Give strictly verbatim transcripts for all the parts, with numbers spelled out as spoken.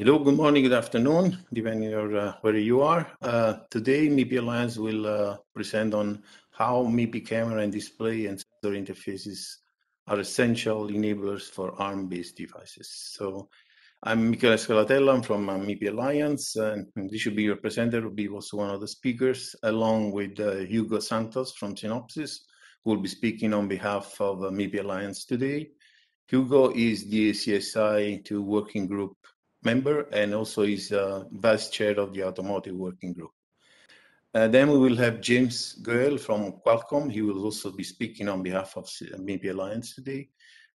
Hello, good morning, good afternoon, depending on uh, where you are. Uh, today, MIPI Alliance will uh, present on how MIPI camera and display and sensor interfaces are essential enablers for ARM-based devices. So I'm Michael Scalatella, I'm from uh, MIPI Alliance, and this should be your presenter, will be also one of the speakers, along with uh, Hugo Santos from Synopsys, who will be speaking on behalf of uh, MIPI Alliance today. Hugo is the C S I two working group member and also is uh, vice chair of the automotive working group. Uh, then we will have James Goel from Qualcomm. He will also be speaking on behalf of MIPI Alliance today.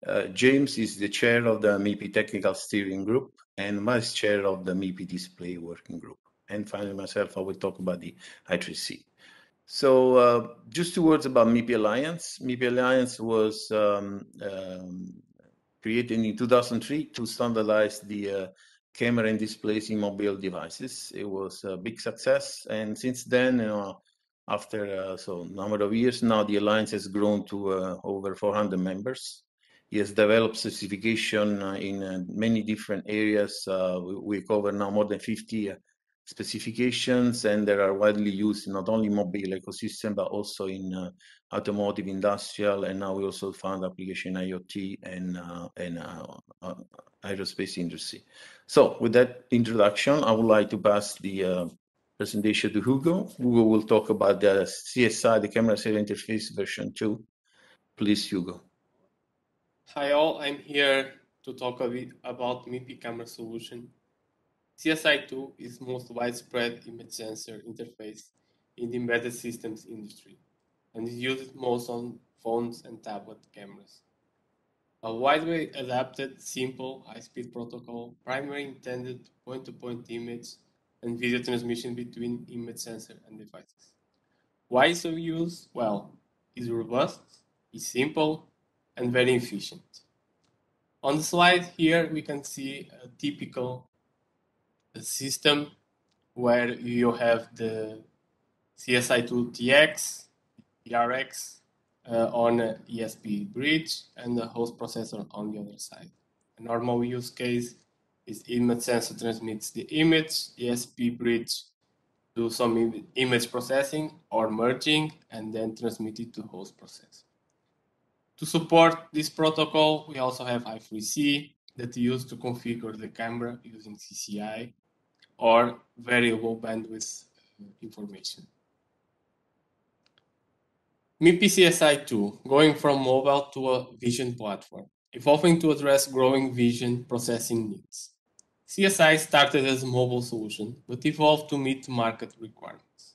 Uh, James is the chair of the MIPI technical steering group and vice chair of the MIPI display working group. And finally, myself, I will talk about the I three C. So uh, just two words about MIPI Alliance. MIPI Alliance was um, um, created in two thousand three to standardize the uh, camera and displays in mobile devices. It was a big success, and since then, you know, after uh, so number of years now, the Alliance has grown to uh, over four hundred members. It has developed specification uh, in uh, many different areas. Uh, we, we cover now more than fifty uh, specifications, and they are widely used in not only mobile ecosystem, but also in uh, automotive, industrial, and now we also found application IoT and, uh, and uh, uh, aerospace industry. So with that introduction, I would like to pass the uh, presentation to Hugo. Hugo will talk about the C S I, the camera serial interface version two. Please, Hugo. Hi all, I'm here to talk a bit about MIPI camera solution. C S I two is most widespread image sensor interface in the embedded systems industry and is used most on phones and tablet cameras. A widely adapted, simple, high-speed protocol, primarily intended point-to-point image and video transmission between image sensor and devices. Why is it used? Well, it's robust, it's simple, and very efficient. On the slide here, we can see a typical a system where you have the C S I two T X, P R X uh, on an E S P bridge and the host processor on the other side. A normal use case is image sensor transmits the image, E S P bridge do some im image processing or merging and then transmit it to host processor. To support this protocol, we also have I three C that you use to configure the camera using C C I or very low bandwidth information. MIPI C S I two, going from mobile to a vision platform, evolving to address growing vision processing needs. C S I started as a mobile solution, but evolved to meet market requirements.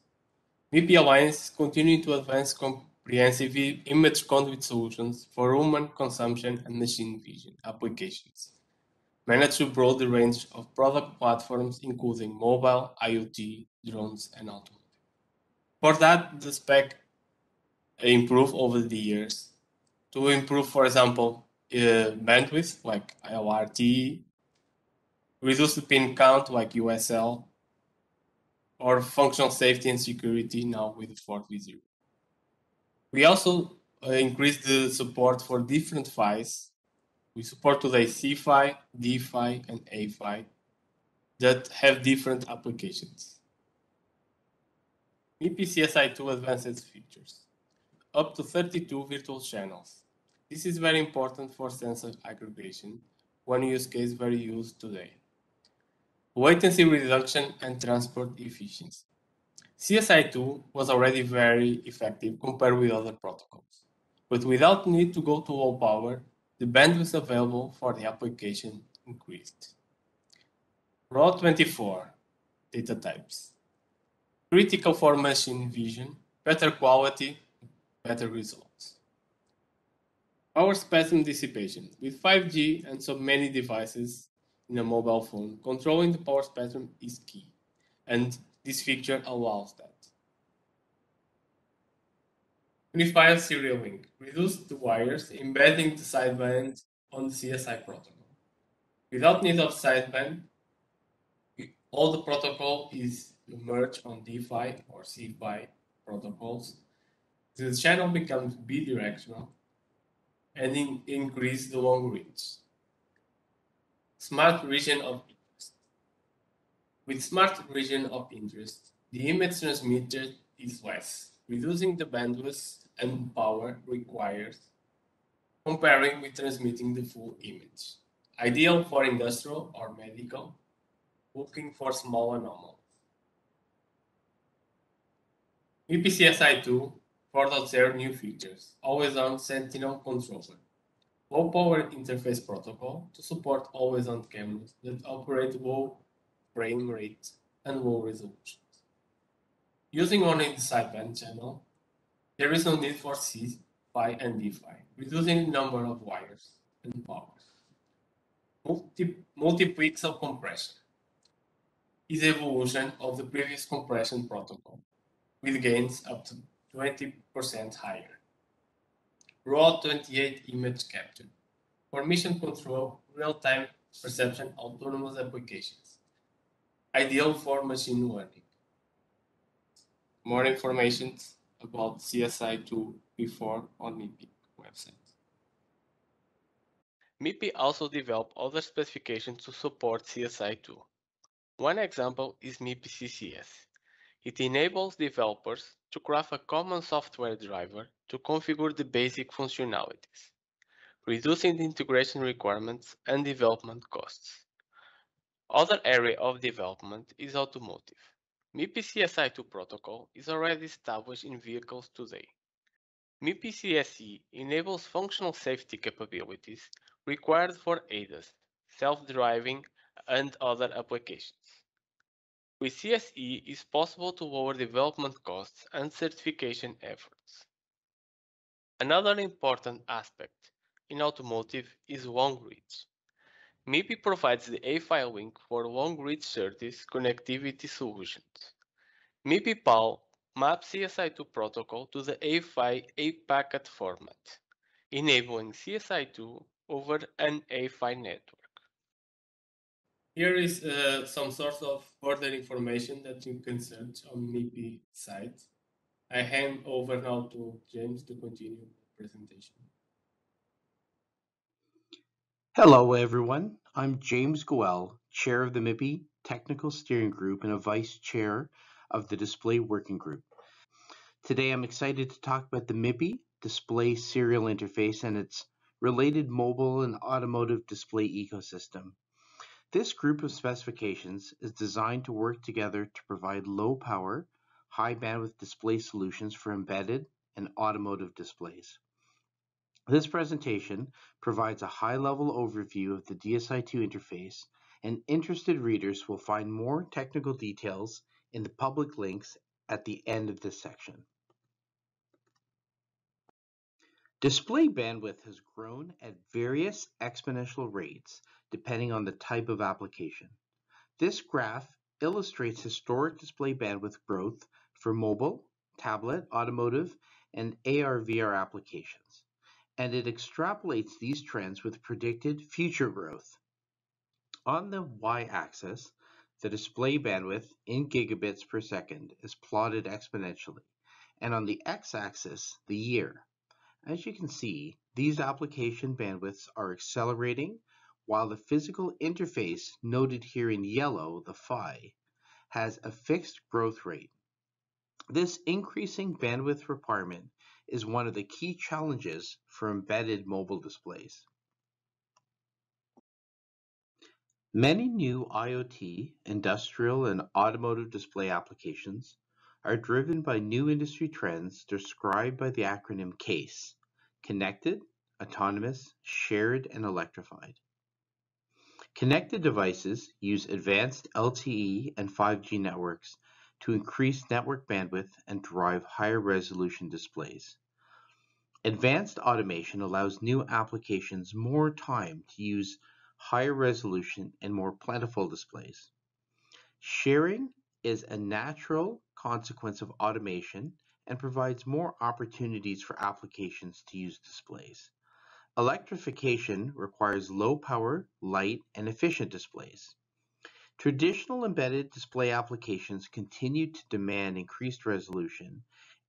MIPI Alliance continued to advance comprehensive image conduit solutions for human consumption and machine vision applications, managed to broad the range of product platforms, including mobile, IoT, drones, and automotive. For that, the spec improved over the years to improve, for example, uh, bandwidth, like I O R T, reduce the pin count, like U S L, or functional safety and security, now with the Ford V zero. We also uh, increased the support for different P H Ys. We support today C F I, D F I, and A F I that have different applications. MIPI C S I two advances features, up to thirty-two virtual channels. This is very important for sensor aggregation, one use case very used today. Latency reduction and transport efficiency. C S I two was already very effective compared with other protocols, but without need to go to low power, the bandwidth available for the application increased. raw twenty-four data types. Critical for machine vision, better quality, better results. Power spectrum dissipation. With five G and so many devices in a mobile phone, controlling the power spectrum is key, and this feature allows that. Unified serial link. Reduce the wires, embedding the sideband on the C S I protocol. Without need of sideband, all the protocol is merged on D F I or C F I protocols. The channel becomes bidirectional and in increase the long reach. Smart region of interest. With smart region of interest, the image transmitted is less, reducing the bandwidth and power required comparing with transmitting the full image. Ideal for industrial or medical, looking for small anomalies. MIPI C S I two four point zero new features, always-on Sentinel controller, low-power interface protocol to support always-on cameras that operate low frame rate and low resolution. Using only the sideband channel, there is no need for C F I and D F I, reducing the number of wires and power. Multi, multi-pixel compression is an evolution of the previous compression protocol, with gains up to twenty percent higher. Raw twenty-eight image capture for mission control, real-time perception, autonomous applications. Ideal for machine learning. More information about C S I two before on MIPI website. MIPI also developed other specifications to support C S I two. One example is MIPI C C S. It enables developers to craft a common software driver to configure the basic functionalities, reducing the integration requirements and development costs. Other area of development is automotive. MIPI C S I two protocol is already established in vehicles today. MIPI C S E enables functional safety capabilities required for A D A S, self-driving, and other applications. With C S E, it's possible to lower development costs and certification efforts. Another important aspect in automotive is long reach. MIPI provides the A F I link for long-reach service connectivity solutions. MIPI PAL maps C S I two protocol to the A F I eight packet format, enabling C S I two over an A F I network. Here is uh, some source of further information that you can search on MIPI site. I hand over now to James to continue the presentation. Hello everyone, I'm James Goel, Chair of the MIPI Technical Steering Group and a Vice Chair of the Display Working Group. Today I'm excited to talk about the MIPI Display Serial Interface and its related mobile and automotive display ecosystem. This group of specifications is designed to work together to provide low power, high bandwidth display solutions for embedded and automotive displays. This presentation provides a high-level overview of the D S I two interface, and interested readers will find more technical details in the public links at the end of this section. Display bandwidth has grown at various exponential rates depending on the type of application. This graph illustrates historic display bandwidth growth for mobile, tablet, automotive, and A R V R applications, and it extrapolates these trends with predicted future growth. On the y-axis, the display bandwidth in gigabits per second is plotted exponentially, and on the x-axis, the year. As you can see, these application bandwidths are accelerating, while the physical interface noted here in yellow, the P H Y, has a fixed growth rate. This increasing bandwidth requirement is one of the key challenges for embedded mobile displays. Many new IoT, industrial, and automotive display applications are driven by new industry trends described by the acronym CASE: connected, autonomous, shared, and electrified. Connected devices use advanced L T E and five G networks to increase network bandwidth and drive higher resolution displays. Advanced automation allows new applications more time to use higher resolution and more plentiful displays. Sharing is a natural consequence of automation and provides more opportunities for applications to use displays. Electrification requires low power, light, and efficient displays. Traditional embedded display applications continue to demand increased resolution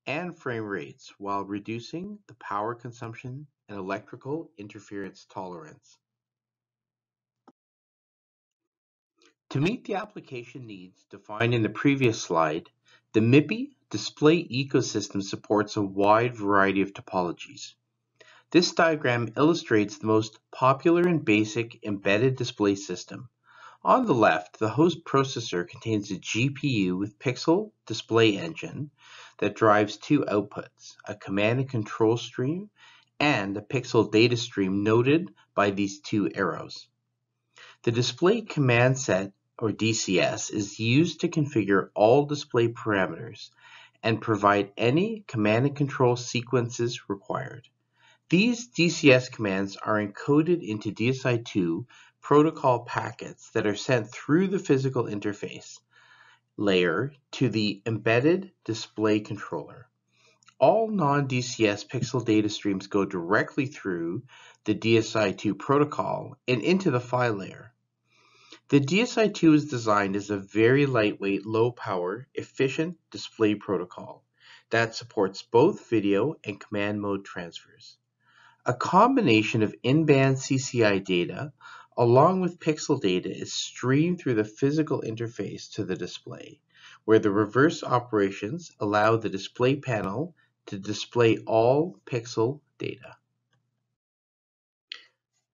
and frame rates while reducing the power consumption and electrical interference tolerance. To meet the application needs defined in the previous slide, the MIPI Display ecosystem supports a wide variety of topologies. This diagram illustrates the most popular and basic embedded display system. On the left, the host processor contains a G P U with pixel display engine that drives two outputs, a command and control stream and a pixel data stream noted by these two arrows. The display command set, or D C S, is used to configure all display parameters and provide any command and control sequences required. These D C S commands are encoded into D S I two protocol packets that are sent through the physical interface layer to the embedded display controller. All non-D C S pixel data streams go directly through the D S I two protocol and into the PHY layer. The D S I two is designed as a very lightweight, low-power, efficient display protocol that supports both video and command mode transfers. A combination of in-band C C I data along with pixel data is streamed through the physical interface to the display, where the reverse operations allow the display panel to display all pixel data.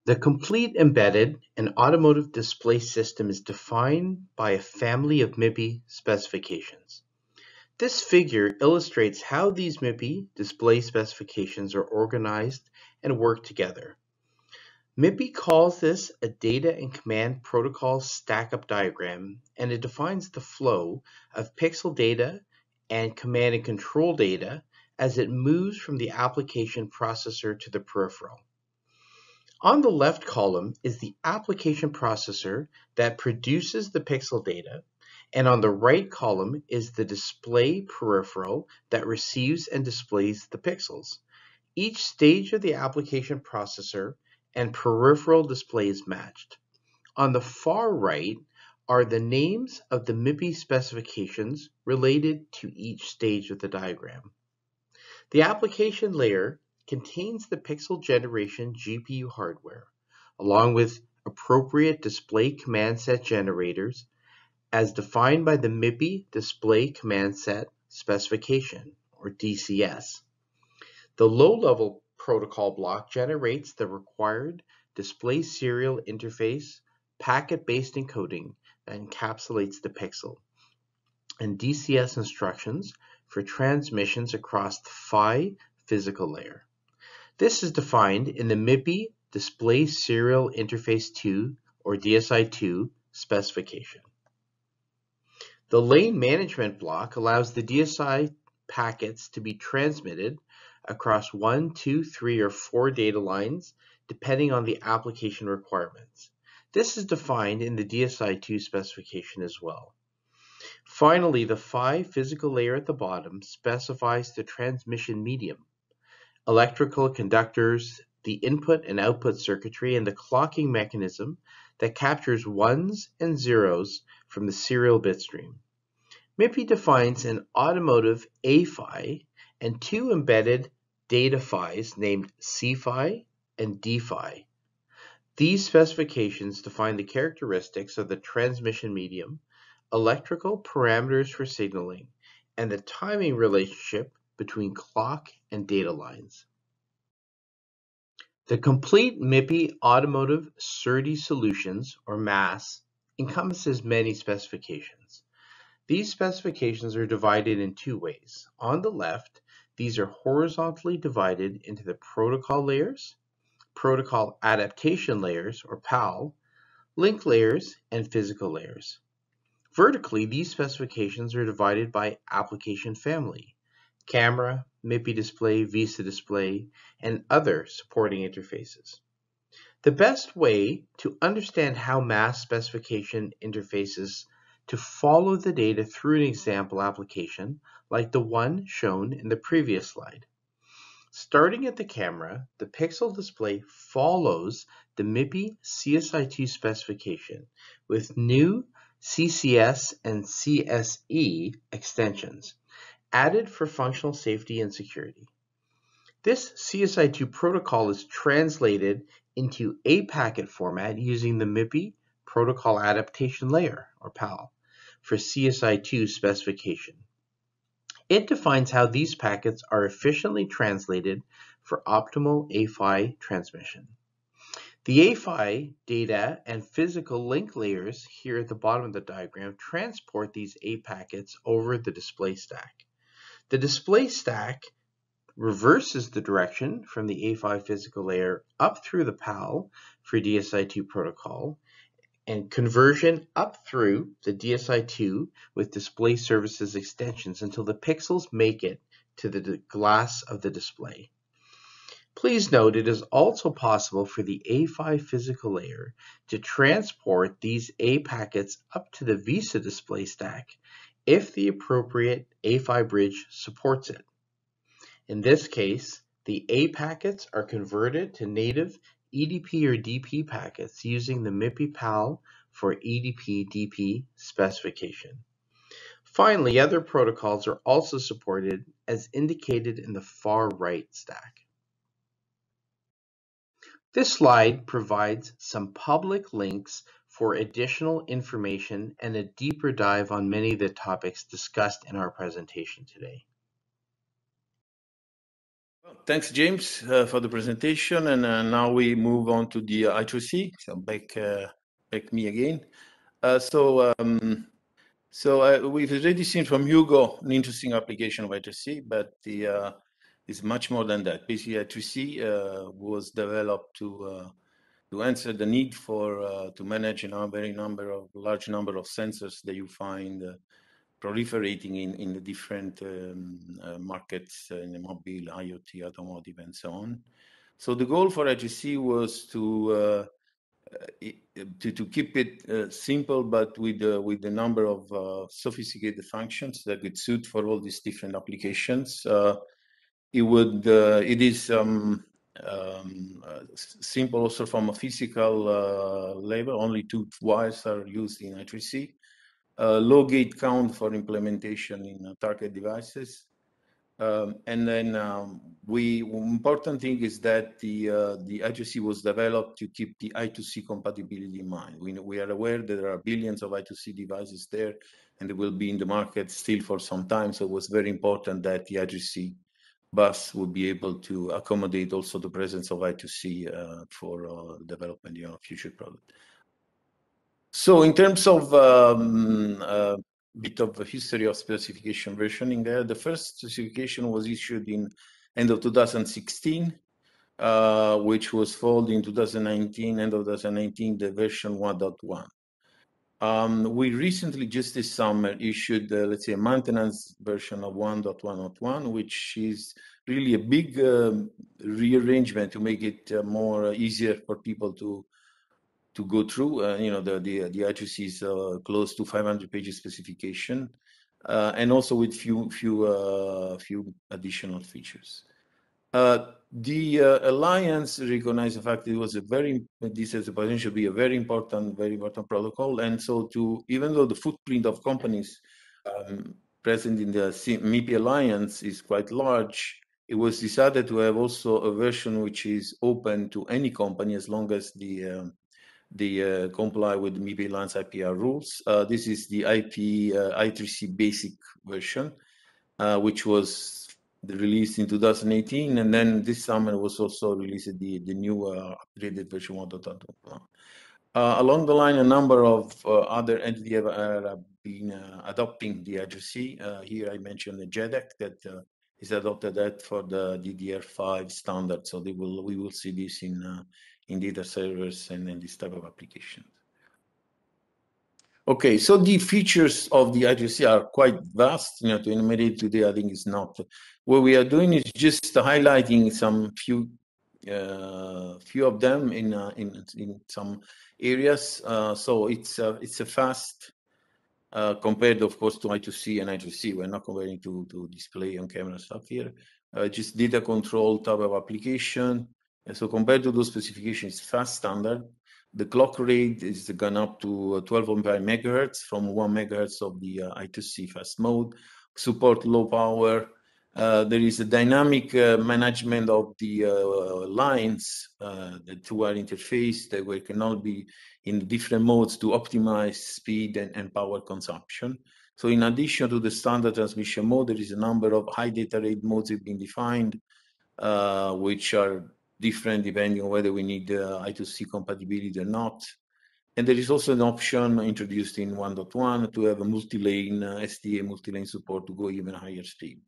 The complete embedded and automotive display system is defined by a family of MIPI specifications. This figure illustrates how these MIPI display specifications are organized and work together. MIPI calls this a data and command protocol stack-up diagram, and it defines the flow of pixel data and command and control data as it moves from the application processor to the peripheral. On the left column is the application processor that produces the pixel data, and on the right column is the display peripheral that receives and displays the pixels. Each stage of the application processor and peripheral displays matched. On the far right are the names of the MIPI specifications related to each stage of the diagram. The application layer contains the pixel generation G P U hardware, along with appropriate display command set generators as defined by the MIPI Display Command Set Specification, or D C S. The low-level protocol block generates the required display serial interface packet-based encoding that encapsulates the pixel and D C S instructions for transmissions across the PHY physical layer. This is defined in the MIPI Display Serial Interface two, or D S I two, specification. The lane management block allows the D S I packets to be transmitted across one, two, three, or four data lines, depending on the application requirements. This is defined in the D S I two specification as well. Finally, the PHY physical layer at the bottom specifies the transmission medium, electrical conductors, the input and output circuitry, and the clocking mechanism that captures ones and zeros from the serial bit stream. MIPI defines an automotive A-PHY and two embedded data PHYs named C F I and D F I. These specifications define the characteristics of the transmission medium, electrical parameters for signaling, and the timing relationship between clock and data lines. The complete MIPI Automotive SerDes Solutions, or MAS, encompasses many specifications. These specifications are divided in two ways. On the left, these are horizontally divided into the protocol layers, protocol adaptation layers, or PAL, link layers, and physical layers. Vertically, these specifications are divided by application family, camera, MIPI display, Vista display, and other supporting interfaces. The best way to understand how MAS specification interfaces to follow the data through an example application like the one shown in the previous slide. Starting at the camera, the pixel display follows the MIPI C S I two specification with new C C S and C S E extensions added for functional safety and security. This C S I two protocol is translated into a packet format using the MIPI Protocol Adaptation Layer, or P A L, for C S I two specification. It defines how these packets are efficiently translated for optimal A F I transmission. The A F I data and physical link layers here at the bottom of the diagram transport these A packets over the display stack. The display stack reverses the direction from the A F I physical layer up through the P A L for D S I two protocol, and conversion up through the D S I two with display services extensions until the pixels make it to the glass of the display. Please note it is also possible for the A F I physical layer to transport these A packets up to the Visa display stack if the appropriate A F I bridge supports it. In this case, the A packets are converted to native E D P or D P packets using the MIPI PAL for E D P D P specification. Finally, other protocols are also supported as indicated in the far right stack. This slide provides some public links for additional information and a deeper dive on many of the topics discussed in our presentation today. Thanks, James, uh, for the presentation. And uh, now we move on to the I two C. So back, uh, back me again. Uh, so um, so uh, we've already seen from Hugo an interesting application of I two C, but the uh, is much more than that. Basically, I two C uh, was developed to uh, to answer the need for uh, to manage a very number of large number of sensors that you find uh, proliferating in in the different um, uh, markets uh, in the mobile, IoT, automotive, and so on. So the goal for I two C was to uh, to to keep it uh, simple, but with uh, with the number of uh, sophisticated functions that would suit for all these different applications. Uh, It would. Uh, it is um, um, uh, simple also from a physical uh, level. Only two wires are used in I two C. Uh, low gate count for implementation in uh, target devices, um, and then um, we important thing is that the uh, the I two C was developed to keep the I two C compatibility in mind. We we are aware that there are billions of I two C devices there, and they will be in the market still for some time. So it was very important that the I two C bus will be able to accommodate also the presence of I two C uh, for uh, development in our future product. So in terms of um, a bit of a history of specification versioning there, the first specification was issued in end of two thousand sixteen, uh, which was followed in two thousand nineteen, end of two thousand nineteen, the version one point one. Um, we recently, just this summer, issued, uh, let's say, a maintenance version of one point one point one, which is really a big uh, rearrangement to make it uh, more uh, easier for people to to go through. Uh, you know, the the, the I two C is uh, close to five hundred pages specification, uh, and also with few few uh, few additional features. Uh, the uh, alliance recognized the fact that it was a very this has the potential to be a very important, very important protocol, and so to even though the footprint of companies um, present in the MIPI Alliance is quite large, it was decided to have also a version which is open to any company as long as the uh, the uh, comply with the MIPI Alliance I P R rules. Uh, this is the I P uh, I three C basic version, uh, which was released in two thousand eighteen, and then this summer was also released the the new uh, upgraded version one point one point one. Uh, along the line, a number of uh, other entities have uh, been uh, adopting the I two C. Uh, here I mentioned the JEDEC that uh, is adopted that for the D D R five standard. So they will we will see this in uh, in data servers and in this type of applications. Okay, so the features of the I two C are quite vast. You know, to enumerate today, I think it's not. What we are doing is just highlighting some few, uh, few of them in uh, in in some areas. Uh, so it's uh, it's a fast uh, compared, of course, to I two C and I two C. We're not comparing to to display on camera stuff here. Uh, just data control type of application. And so compared to those specifications, fast standard. The clock rate is gone up to twelve point five megahertz from one megahertz of the uh, I two C fast mode. Support low power, Uh, there is a dynamic uh, management of the uh, lines, uh, the two are interfaced, that we can all be in different modes to optimize speed and, and power consumption. So in addition to the standard transmission mode, there is a number of high data rate modes that have been defined, uh, which are different depending on whether we need uh, I two C compatibility or not. And there is also an option introduced in one point one to have a multi-lane uh, S D A multi-lane support to go even higher speed.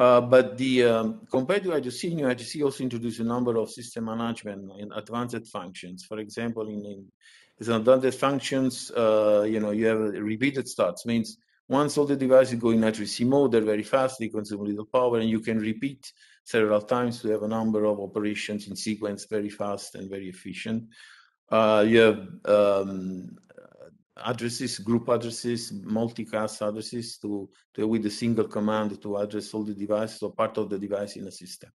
Uh, but the um, compared to I two C, new I two C also introduced a number of system management and advanced functions. For example, in, in, in advanced functions, uh, you know, you have repeated starts. Means once all the devices go in I three C mode, they're very fast, they consume little power, and you can repeat several times to have a number of operations in sequence, very fast and very efficient. Uh, you have um, addresses, group addresses, multicast addresses to, to with a single command to address all the devices or part of the device in a system.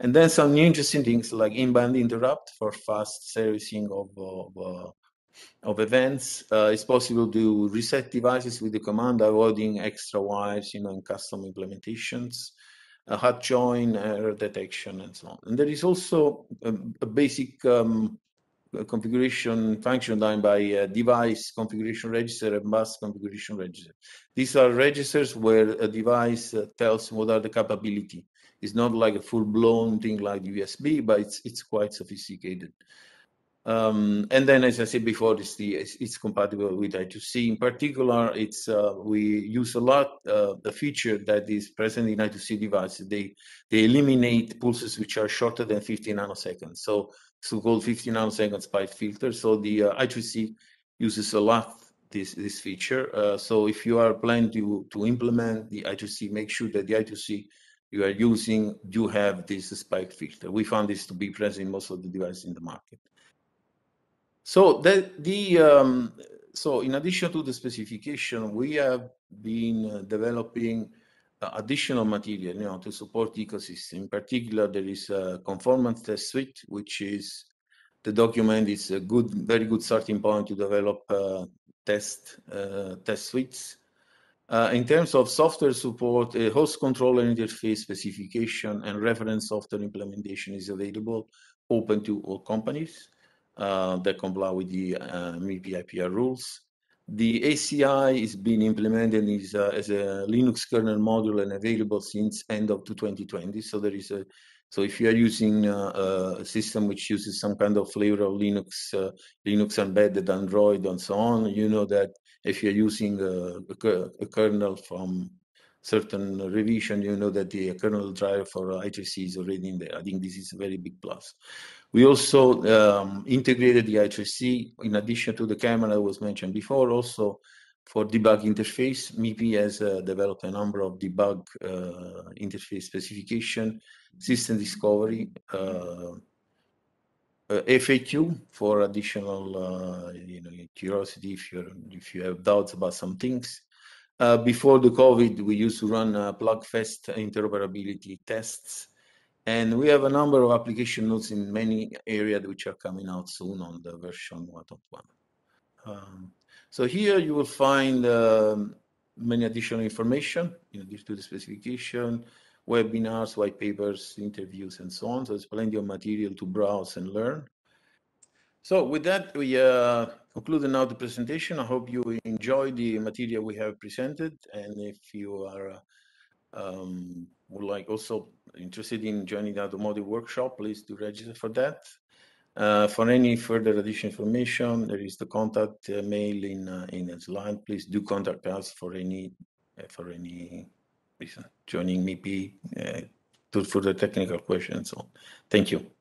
And then some new interesting things like inbound interrupt for fast servicing of, of, of events. Uh, it's possible to reset devices with the command, avoiding extra wires, you know, in custom implementations, a hard join, error detection, and so on. And there is also a, a basic um, configuration function done by uh, device configuration register and bus configuration register. These are registers where a device uh, tells what are the capability. It's not like a full-blown thing like U S B, but it's it's quite sophisticated. Um, and then, as I said before, it's, the, it's, it's compatible with I two C. In particular, it's uh, we use a lot uh, the feature that is present in I two C devices. They they eliminate pulses which are shorter than fifty nanoseconds. So so-called fifty nanosecond spike filter. So the uh, I two C uses a lot this this feature. Uh, so if you are planning to to implement the I two C, make sure that the I two C you are using do have this spike filter. We found this to be present in most of the devices in the market. So that the um, so in addition to the specification, we have been uh, developing uh, additional material, you know, to support the ecosystem. In particular, there is a conformance test suite, which is the document is a good, very good starting point to develop uh, test uh, test suites. Uh, in terms of software support, a host controller interface specification and reference software implementation is available, open to all companies. Uh, that comply with the uh, MIPI I P R rules. The A C I is being implemented is, uh, as a Linux kernel module and available since end of twenty twenty. So there is a so if you are using uh, a system which uses some kind of flavor of Linux, uh, Linux embedded, Android, and so on, you know that if you are using a, a kernel from certain revision, you know that the kernel driver for I three C is already in there. I think this is a very big plus. We also um, integrated the I three C in addition to the camera that was mentioned before. Also for debug interface, MIPI has uh, developed a number of debug uh, interface specification, system discovery, uh, Uh, F A Q for additional uh, you know, curiosity if you if you have doubts about some things. Uh, before the COVID, we used to run uh, Plugfest interoperability tests, and we have a number of application notes in many areas which are coming out soon on the version one point one. Um, so here you will find uh, many additional information, in addition to the specification, webinars, white papers, interviews, and so on. So there's plenty of material to browse and learn. So with that, we uh, conclude now the presentation. I hope you enjoy the material we have presented. And if you are uh, um, would like also interested in joining the automotive workshop, please do register for that. Uh, for any further additional information, there is the contact uh, mail in uh, in the slide. Please do contact us for any uh, for any reason. Joining MIPI uh, to further technical questions. So, thank you.